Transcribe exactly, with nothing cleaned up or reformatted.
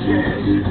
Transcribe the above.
Yes.